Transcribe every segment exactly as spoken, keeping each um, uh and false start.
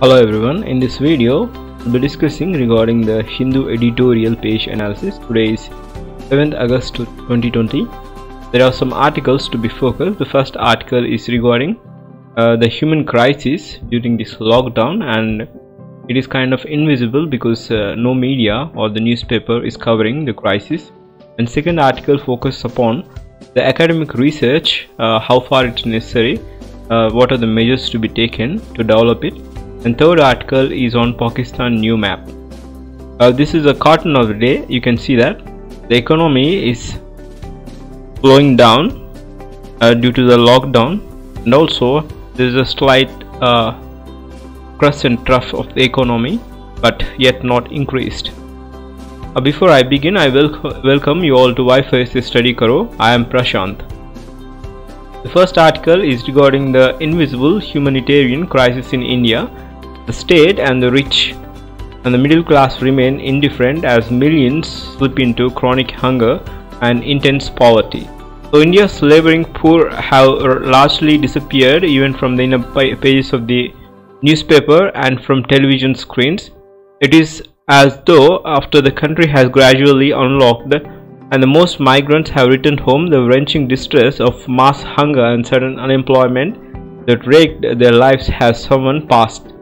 Hello everyone, in this video we'll be discussing regarding the Hindu editorial page analysis. Today is seventh August twenty twenty. There are some articles to be focused. The first article is regarding uh, the human crisis during this lockdown, and it is kind of invisible because uh, no media or the newspaper is covering the crisis. And second article focuses upon the academic research, uh, how far it's necessary, uh, what are the measures to be taken to develop it. And third article is on Pakistan new map. Uh, this is a cartoon of the day. You can see that the economy is slowing down uh, due to the lockdown, and also there is a slight uh, crest and trough of the economy, but yet not increased. Uh, before I begin, I will welcome you all to Wifi Se Study Karo. I am Prashanth. The first article is regarding the invisible humanitarian crisis in India. The state and the rich and the middle class remain indifferent as millions slip into chronic hunger and intense poverty. So India's laboring poor have largely disappeared even from the inner pages of the newspaper and from television screens. It is as though after the country has gradually unlocked and the most migrants have returned home, the wrenching distress of mass hunger and sudden unemployment that raked their lives has someone passed,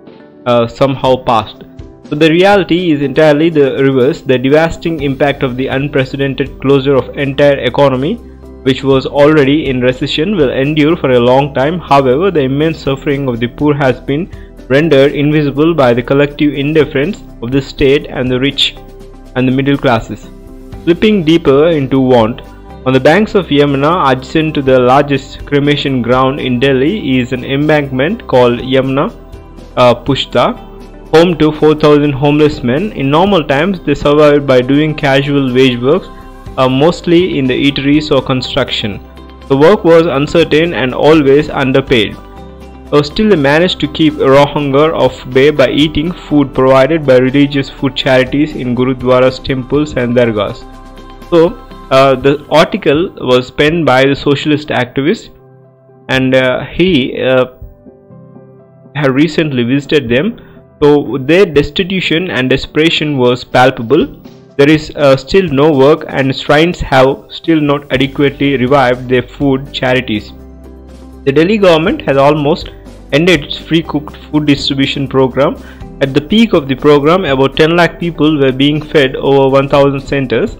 uh, somehow passed. So the reality is entirely the reverse. The devastating impact of the unprecedented closure of entire economy, which was already in recession, will endure for a long time. However, the immense suffering of the poor has been rendered invisible by the collective indifference of the state and the rich and the middle classes, slipping deeper into want. On the banks of Yamuna, adjacent to the largest cremation ground in Delhi, is an embankment called Yamuna uh, Pushta, home to four thousand homeless men. In normal times, they survived by doing casual wage work, uh, mostly in the eateries or construction. The work was uncertain and always underpaid. Uh, still, they managed to keep raw hunger off bay by eating food provided by religious food charities in gurudwaras, temples and dargahs. So, uh, the article was penned by the socialist activist, and uh, he uh, had recently visited them. So their destitution and desperation was palpable. There is uh, still no work, and shrines have still not adequately revived their food charities. The Delhi government has almost ended its free cooked food distribution program. At the peak of the program, about ten lakh people were being fed over one thousand centers.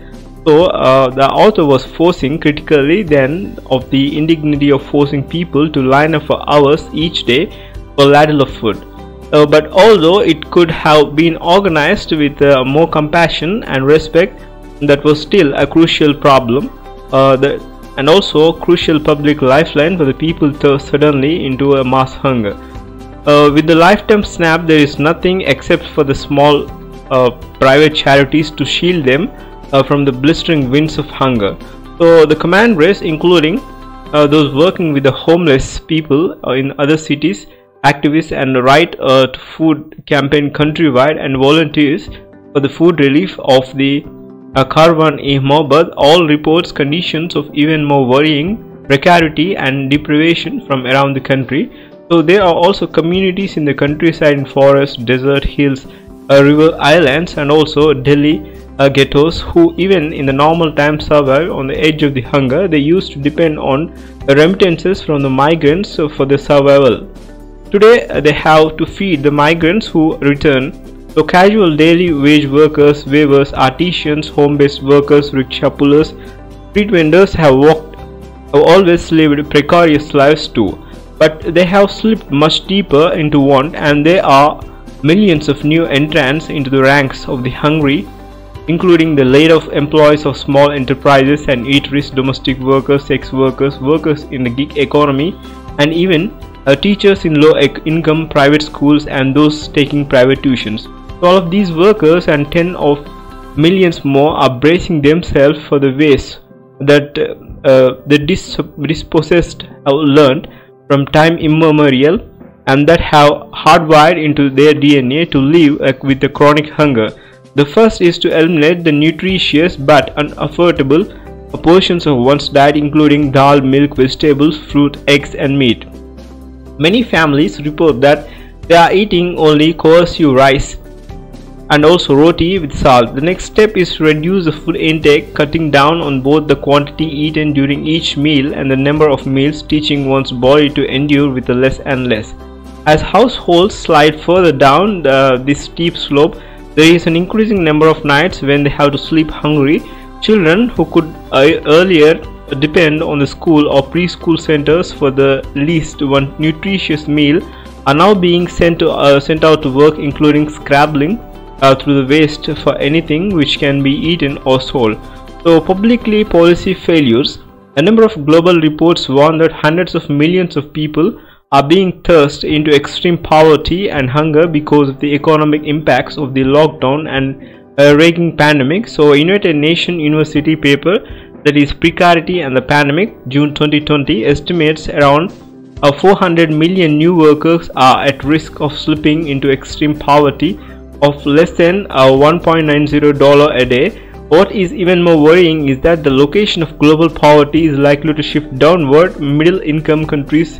So uh, the author was forcing critically then of the indignity of forcing people to line up for hours each day for a ladle of food. Uh, but although it could have been organized with uh, more compassion and respect, that was still a crucial problem, uh, the, and also crucial public lifeline for the people to suddenly into a mass hunger. Uh, with the lifetime snap, there is nothing except for the small uh, private charities to shield them uh, from the blistering winds of hunger. So the command race, including uh, those working with the homeless people uh, in other cities, activists and right uh, to food campaign countrywide, and volunteers for the food relief of the akharwan, mohabat, all reports conditions of even more worrying precarity and deprivation from around the country. So there are also communities in the countryside, in forests, desert, hills, uh, river islands, and also Delhi uh, ghettos, who even in the normal times survive on the edge of the hunger. They used to depend on the remittances from the migrants for their survival. Today, they have to feed the migrants who return. So casual daily wage workers, weavers, artisans, home-based workers, rickshaw pullers, street vendors have walked, have always lived precarious lives too. But they have slipped much deeper into want, and there are millions of new entrants into the ranks of the hungry, including the laid-off employees of small enterprises and eateries, domestic workers, sex workers, workers in the gig economy, and even Uh, teachers in low-income private schools and those taking private tuitions. So all of these workers and ten of millions more are bracing themselves for the ways that uh, uh, the dis dispossessed have learned from time immemorial, and that have hardwired into their D N A to live uh, with a chronic hunger. The first is to eliminate the nutritious but unaffordable portions of one's diet, including dal, milk, vegetables, fruit, eggs and meat. Many families report that They are eating only kosher rice and also roti with salt. The next step is to reduce the food intake, cutting down on both the quantity eaten during each meal and the number of meals, teaching one's body to endure with less and less. As households slide further down the, this steep slope, there is an increasing number of nights when they have to sleep hungry. Children who could uh, earlier depend on the school or preschool centers for the least one nutritious meal are now being sent, to, uh, sent out to work, including scrabbling Uh, through the waste for anything which can be eaten or sold. So publicly policy failures. A number of global reports warn that hundreds of millions of people are being thrust into extreme poverty and hunger because of the economic impacts of the lockdown and uh, raging pandemic. So United Nations University paper, that is Precarity and the Pandemic, June twenty twenty, estimates around uh, four hundred million new workers are at risk of slipping into extreme poverty of less than uh, one dollar ninety a day. What is even more worrying is that the location of global poverty is likely to shift downward. Middle income countries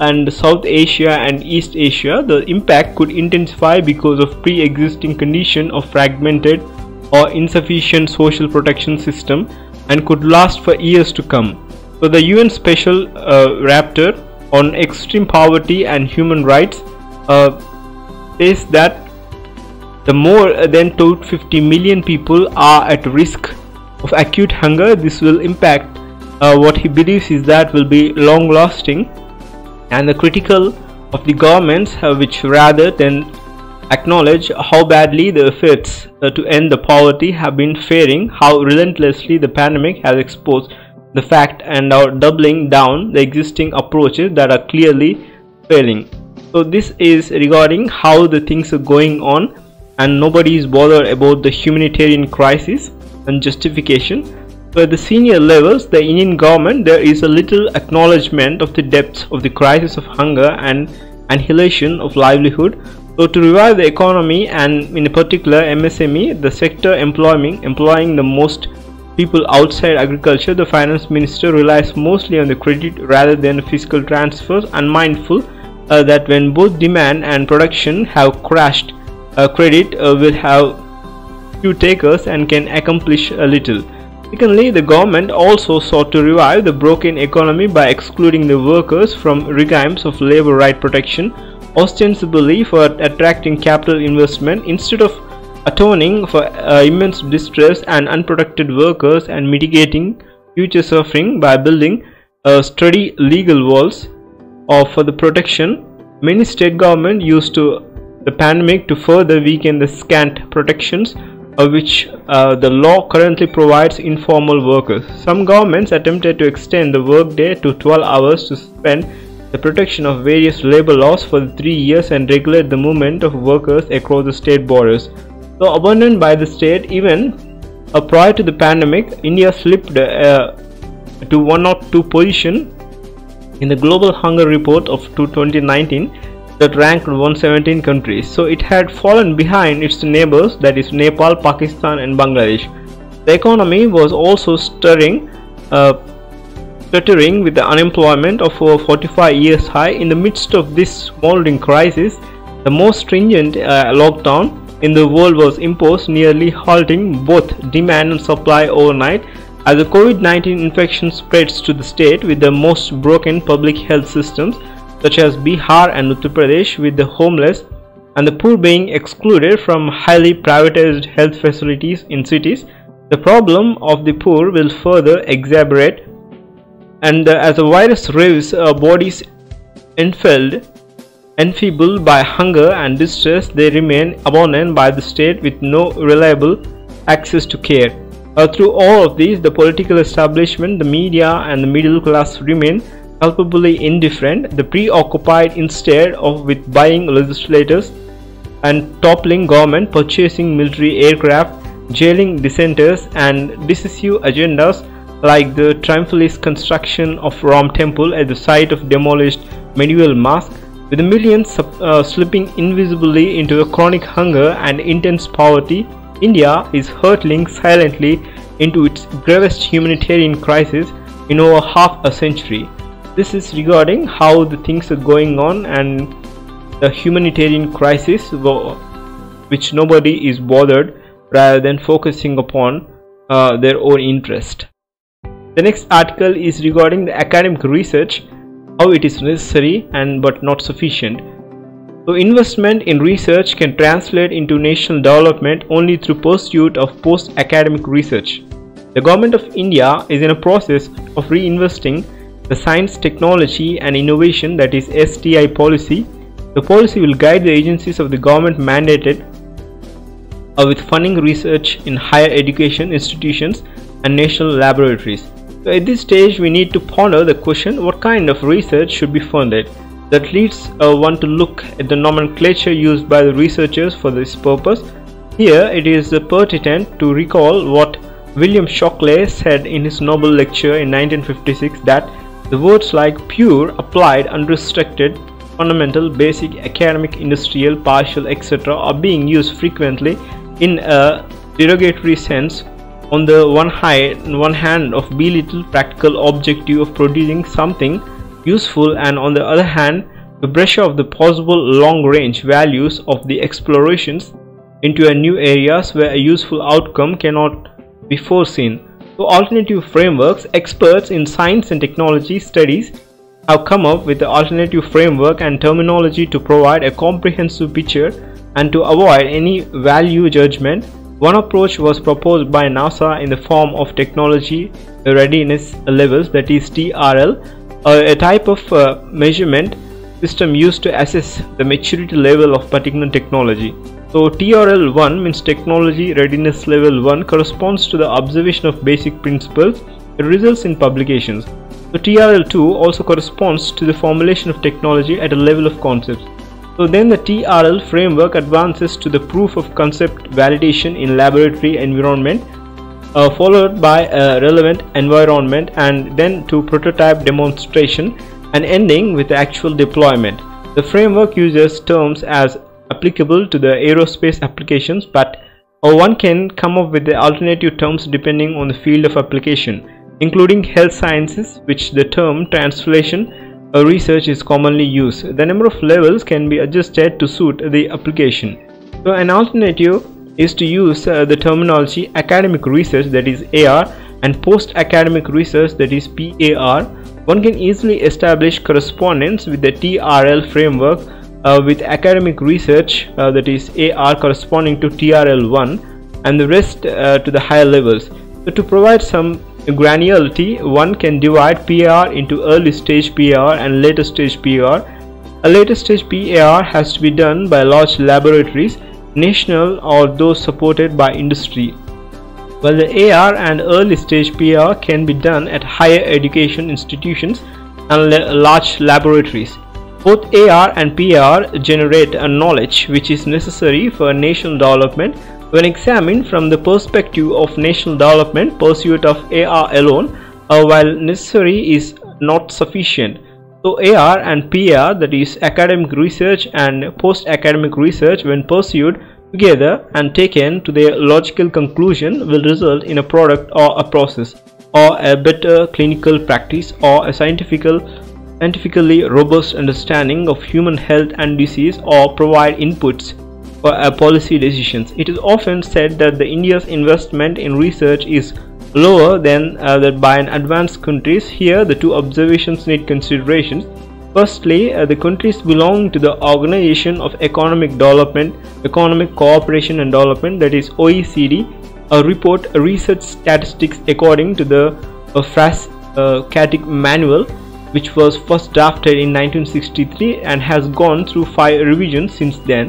and South Asia and East Asia, the impact could intensify because of pre-existing condition of fragmented or insufficient social protection system and could last for years to come. So the U N Special uh, Rapporteur on Extreme Poverty and Human Rights uh, says that the more than two hundred fifty million people are at risk of acute hunger. This will impact uh, what he believes is that will be long lasting, and the critical of the governments uh, which rather than acknowledge how badly the efforts uh, to end the poverty have been faring, how relentlessly the pandemic has exposed the fact, and are doubling down the existing approaches that are clearly failing. So this is regarding how the things are going on, and nobody is bothered about the humanitarian crisis and justification. So at the senior levels, the Indian government, there is a little acknowledgement of the depths of the crisis of hunger and annihilation of livelihood. So to revive the economy, and in particular M S M E, the sector employing, employing the most people outside agriculture, the finance minister relies mostly on the credit rather than fiscal transfers, unmindful uh, that when both demand and production have crashed, Uh, credit uh, will have few takers and can accomplish a little. Secondly, the government also sought to revive the broken economy by excluding the workers from regimes of labor right protection, ostensibly for attracting capital investment, instead of atoning for uh, immense distress and unprotected workers and mitigating future suffering by building uh, sturdy legal walls or for the protection. Many state governments used to the pandemic to further weaken the scant protections of which uh, the law currently provides informal workers. Some governments attempted to extend the workday to twelve hours to suspend the protection of various labor laws for three years and regulate the movement of workers across the state borders. So abandoned by the state, even uh, prior to the pandemic, India slipped uh, to one oh two position in the Global Hunger Report of twenty nineteen. That ranked one hundred seventeen countries. So it had fallen behind its neighbors, that is Nepal, Pakistan and Bangladesh. The economy was also stirring, uh, stuttering with the unemployment of over forty-five years high. In the midst of this smoldering crisis, the most stringent uh, lockdown in the world was imposed, nearly halting both demand and supply overnight. As the COVID nineteen infection spreads to the state with the most broken public health systems, such as Bihar and Uttar Pradesh, with the homeless and the poor being excluded from highly privatized health facilities in cities. The problem of the poor will further exacerbate, and uh, as the virus raves uh, bodies enfeebled, enfeebled by hunger and distress, they remain abandoned by the state with no reliable access to care. Uh, through all of these, the political establishment, the media and the middle class remain culpably indifferent, the preoccupied instead of with buying legislators and toppling government, purchasing military aircraft, jailing dissenters, and decisive agendas like the triumphalist construction of Ram Temple at the site of demolished medieval mosque, with the millions uh, slipping invisibly into a chronic hunger and intense poverty. India is hurtling silently into its gravest humanitarian crisis in over half a century. This is regarding how the things are going on and the humanitarian crisis which nobody is bothered rather than focusing upon uh, their own interest. The next article is regarding the academic research, how it is necessary and but not sufficient. So investment in research can translate into national development only through pursuit of post-academic research. The government of India is in a process of reinvesting the science, technology and innovation, that is S T I policy. The policy will guide the agencies of the government mandated with funding research in higher education institutions and national laboratories. So at this stage we need to ponder the question, what kind of research should be funded? That leads uh, one to look at the nomenclature used by the researchers for this purpose. Here it is uh, pertinent to recall what William Shockley said in his Nobel lecture in nineteen fifty-six, that the words like pure, applied, unrestricted, fundamental, basic, academic, industrial, partial, et cetera are being used frequently in a derogatory sense. On the one, high, one hand of belittle practical objective of producing something useful, and on the other hand to brush off the possible long-range values of the explorations into a new areas where a useful outcome cannot be foreseen. So alternative frameworks, experts in science and technology studies have come up with the alternative framework and terminology to provide a comprehensive picture and to avoid any value judgment. One approach was proposed by NASA in the form of technology readiness levels, that is T R L, a type of uh, measurement system used to assess the maturity level of particular technology. So T R L one means technology readiness level one, corresponds to the observation of basic principles. It results in publications. So T R L two also corresponds to the formulation of technology at a level of concepts. So then the T R L framework advances to the proof of concept validation in laboratory environment, uh, followed by a relevant environment, and then to prototype demonstration and ending with the actual deployment. The framework uses terms as applicable to the aerospace applications, but or one can come up with the alternative terms depending on the field of application, including health sciences, which the term translation uh, research is commonly used. The number of levels can be adjusted to suit the application. So an alternative is to use uh, the terminology academic research, that is A R, and post-academic research, that is P A R. One can easily establish correspondence with the T R L framework uh, with academic research, uh, that is A R, corresponding to T R L one, and the rest uh, to the higher levels. So to provide some granularity, one can divide P A R into early stage P A R and later stage P A R. A later stage P A R has to be done by large laboratories, national or those supported by industry, while the A R and early stage P A R can be done at higher education institutions and large laboratories. Both A R and P A R generate a knowledge which is necessary for national development. When examined from the perspective of national development, pursuit of A R alone, uh, while necessary, is not sufficient. So A R and P A R, that is academic research and post-academic research, when pursued together and taken to their logical conclusion, will result in a product or a process or a better clinical practice or a scientifical, scientifically robust understanding of human health and disease, or provide inputs for policy decisions. It is often said that the India's investment in research is lower than uh, that by an advanced countries. Here the two observations need considerations. Firstly, uh, the countries belong to the Organization of Economic Development, Economic Cooperation and Development, that is O E C D, a report a research statistics according to the uh, Frascati uh, manual, which was first drafted in nineteen sixty-three and has gone through five revisions since then.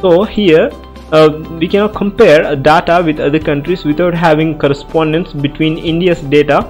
So here uh, we cannot compare data with other countries without having correspondence between India's data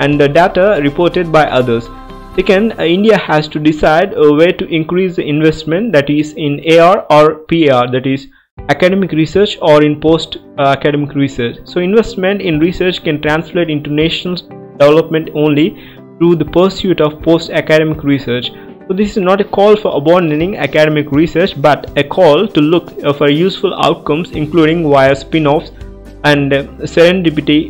and the data reported by others. Second, uh, India has to decide uh, where to increase the investment, that is in A R or P A R, that is academic research, or in post-academic research. So investment in research can translate into national development only through the pursuit of post-academic research. So this is not a call for abandoning academic research, but a call to look uh, for useful outcomes, including via spin-offs and uh, serendipity,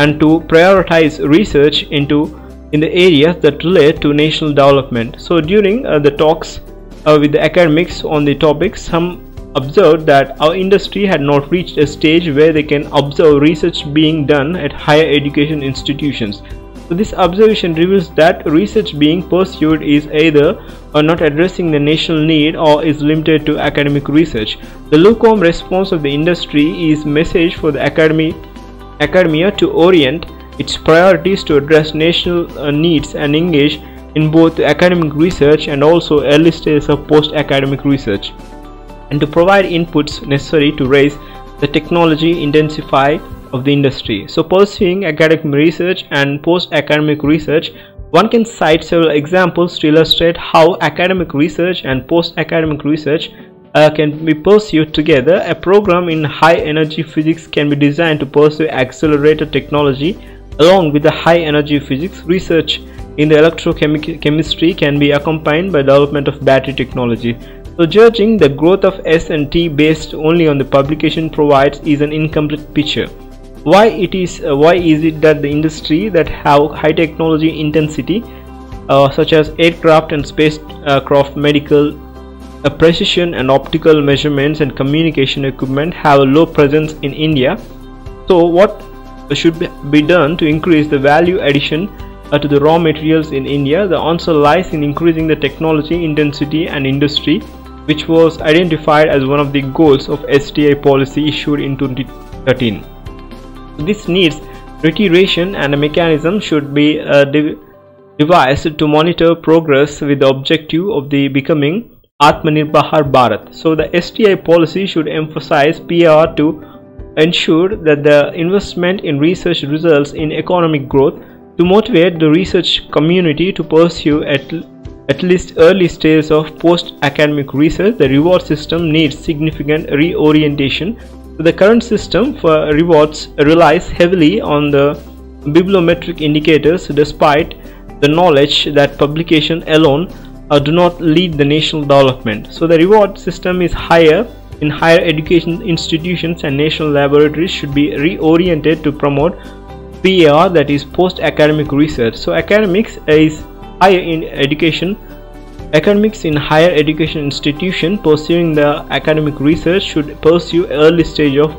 and to prioritize research into in the areas that relate to national development. So during uh, the talks uh, with the academics on the topic, some observed that our industry had not reached a stage where they can observe research being done at higher education institutions. So this observation reveals that research being pursued is either or not addressing the national need or is limited to academic research. The lukewarm response of the industry is a message for the academy, academia to orient its priorities to address national uh, needs and engage in both academic research and also early stages of post-academic research, and to provide inputs necessary to raise the technology intensify of the industry. So pursuing academic research and post-academic research, one can cite several examples to illustrate how academic research and post-academic research uh, can be pursued together. A program in high energy physics can be designed to pursue accelerated technology along with the high energy physics. Research in the electrochemistry can be accompanied by development of battery technology. So judging the growth of S and T based only on the publication provides is an incomplete picture. Why it is uh, why is it that the industry that have high technology intensity uh, such as aircraft and spacecraft, medical, uh, precision and optical measurements and communication equipment have a low presence in India? So what should be done to increase the value addition uh, to the raw materials in India? The answer lies in increasing the technology intensity and industry, which was identified as one of the goals of S T I policy issued in twenty thirteen. This needs reiteration, and a mechanism should be uh, de devised to monitor progress with the objective of the becoming Atmanirbhar Bharat. So the S T I policy should emphasize P R to ensure that the investment in research results in economic growth, to motivate the research community to pursue at at least early stages of post-academic research. The reward system needs significant reorientation. The current system for rewards relies heavily on the bibliometric indicators, despite the knowledge that publication alone uh, do not lead the national development. So the reward system is higher in higher education institutions, and national laboratories should be reoriented to promote P A R, that is post-academic research. So academics is higher in education. Academics in higher education institution pursuing the academic research should pursue early stage of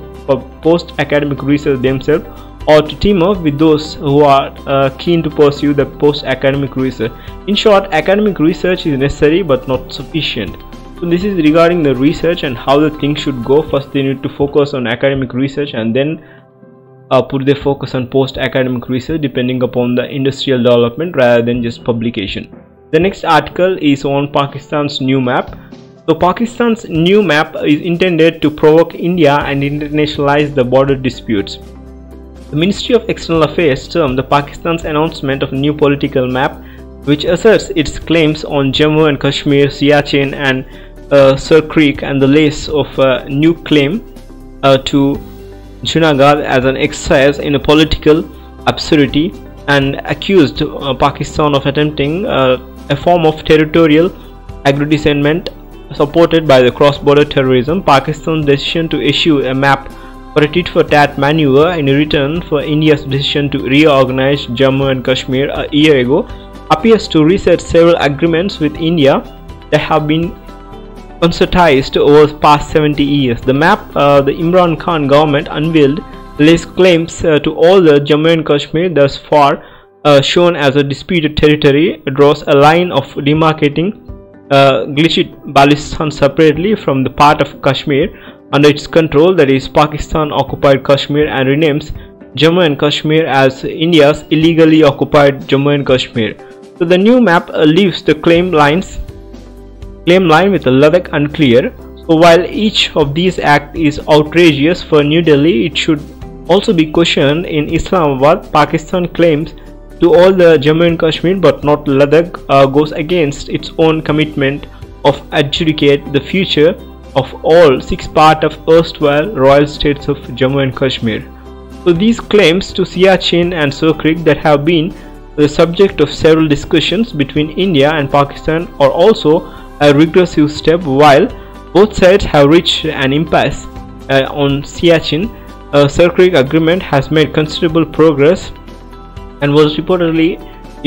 post-academic research themselves, or to team up with those who are uh, keen to pursue the post-academic research. In short, academic research is necessary but not sufficient. So this is regarding the research and how the things should go. First they need to focus on academic research, and then uh, put their focus on post-academic research depending upon the industrial development rather than just publication. The next article is on Pakistan's new map. So Pakistan's new map is intended to provoke India and internationalize the border disputes. The Ministry of External Affairs termed the Pakistan's announcement of a new political map, which asserts its claims on Jammu and Kashmir, Siachen and uh, Sir Creek, and the lace of a uh, new claim uh, to Junagadh as an exercise in a political absurdity, and accused uh, Pakistan of attempting uh, a form of territorial aggrandizement supported by the cross-border terrorism. Pakistan's decision to issue a map for a tit-for-tat maneuver in return for India's decision to reorganize Jammu and Kashmir a year ago appears to reset several agreements with India that have been concertized over the past seventy years. The map uh, the Imran Khan government unveiled lays claims uh, to all the Jammu and Kashmir thus far uh, shown as a disputed territory, draws a line of demarcating uh, Gilgit-Baltistan separately from the part of Kashmir under its control, that is Pakistan occupied Kashmir, and renames Jammu and Kashmir as India's illegally occupied Jammu and Kashmir. So the new map uh, leaves the claim lines claim line with the Ladakh unclear. So while each of these acts is outrageous for New Delhi, it should also be questioned in Islamabad. Pakistan claims to all the Jammu and Kashmir but not Ladakh uh, goes against its own commitment of adjudicate the future of all six part of erstwhile royal states of Jammu and Kashmir. So these claims to Siachen and Sir Creek that have been the subject of several discussions between India and Pakistan are also a regressive step. While both sides have reached an impasse uh, on Siachen, Uh, Sir Creek agreement has made considerable progress and was reportedly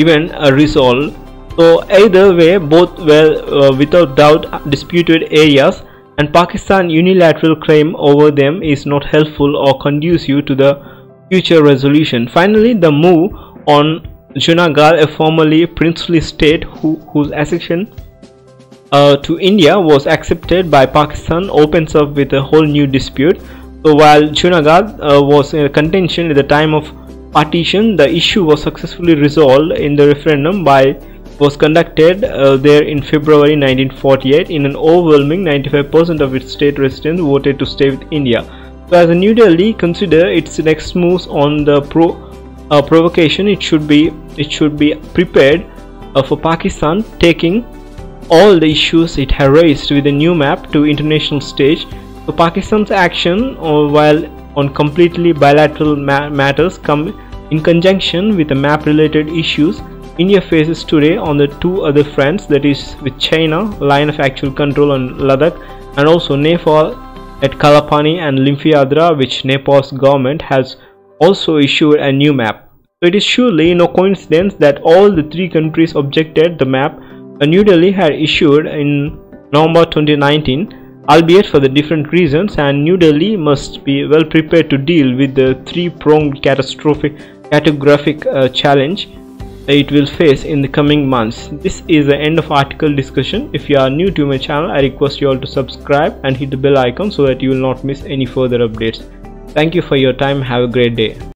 even uh, resolved So either way, both were uh, without doubt disputed areas, and Pakistan's unilateral claim over them is not helpful or conducive to the future resolution. Finally, the move on Junagadh, a formerly princely state who, whose accession uh, to India was accepted by Pakistan, opens up with a whole new dispute. So while Junagadh uh, was in contention at the time of partition, the issue was successfully resolved in the referendum by was conducted uh, there in February nineteen forty-eight, in an overwhelming ninety-five percent of its state residents voted to stay with India. So as a New Delhi consider its next moves on the pro uh, provocation, it should be it should be prepared uh, for Pakistan taking all the issues it had raised with a new map to international stage. So Pakistan's action, uh, while on completely bilateral ma matters, come in conjunction with the map-related issues India faces today on the two other fronts, that is with China, line of actual control on Ladakh, and also Nepal at Kalapani and Limpiyadhura, which Nepal's government has also issued a new map. So it is surely no coincidence that all the three countries objected the map a New Delhi had issued in November twenty nineteen, albeit for the different reasons, and New Delhi must be well prepared to deal with the three-pronged catastrophic cartographic uh, challenge it will face in the coming months. This is the end of article discussion. If you are new to my channel, I request you all to subscribe and hit the bell icon so that you will not miss any further updates. Thank you for your time. Have a great day.